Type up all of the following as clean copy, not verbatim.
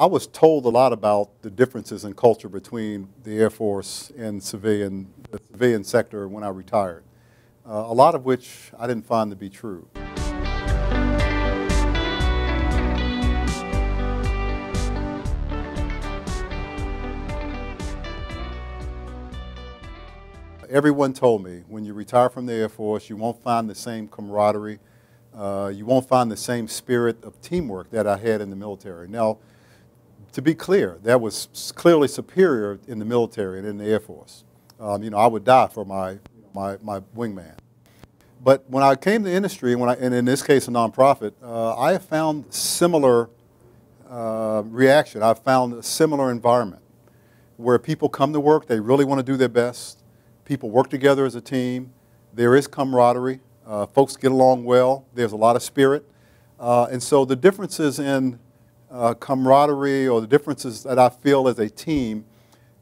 I was told a lot about the differences in culture between the Air Force and the civilian sector when I retired, a lot of which I didn't find to be true. Everyone told me, when you retire from the Air Force, you won't find the same camaraderie, you won't find the same spirit of teamwork that I had in the military. Now, to be clear, that was clearly superior in the military and in the Air Force. You know, I would die for my wingman. But when I came to the industry, and in this case a nonprofit, I have found similar reaction. I found a similar environment where people come to work, they really want to do their best. People work together as a team. There is camaraderie. Folks get along well. There's a lot of spirit. And so the differences in camaraderie, or the differences that I feel as a team,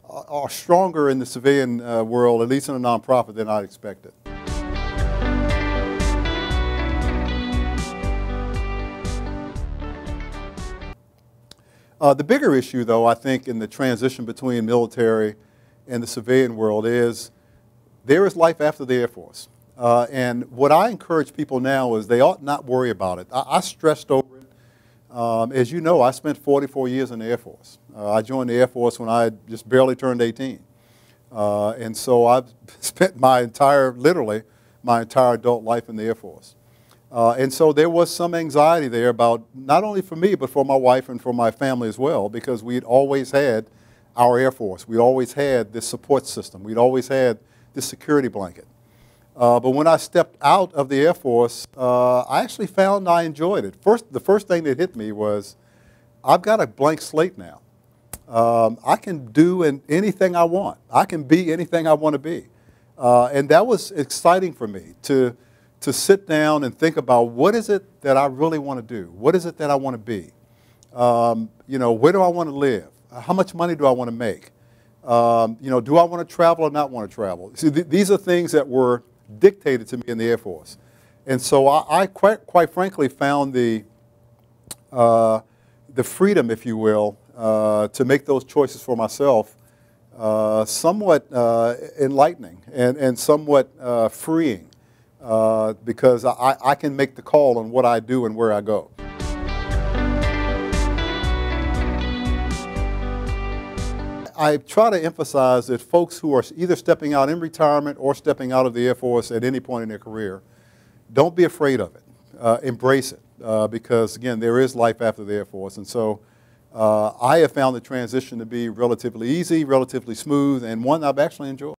are stronger in the civilian world, at least in a nonprofit, than I expected. The bigger issue, though, I think, in the transition between military and the civilian world is, there is life after the Air Force. And what I encourage people now is they ought not worry about it. I stressed over it. As you know, I spent 44 years in the Air Force. I joined the Air Force when I had just barely turned 18. And so I've spent literally my entire adult life in the Air Force. And so there was some anxiety there about, not only for me, but for my wife and for my family as well, because we'd always had our Air Force. We always had this support system. We'd always had the security blanket. But when I stepped out of the Air Force, I actually found I enjoyed it. The first thing that hit me was, I've got a blank slate now. I can do anything I want. I can be anything I want to be. And that was exciting for me, to sit down and think about, what is it that I really want to do? What is it that I want to be? You know, where do I want to live? How much money do I want to make? You know, do I want to travel or not want to travel? See, these are things that were dictated to me in the Air Force. And so I quite frankly found the freedom, if you will, to make those choices for myself somewhat enlightening and somewhat freeing, because I can make the call on what I do and where I go. I try to emphasize that folks who are either stepping out in retirement or stepping out of the Air Force at any point in their career, don't be afraid of it. Embrace it, because, again, there is life after the Air Force. And so I have found the transition to be relatively easy, relatively smooth, and one I've actually enjoyed.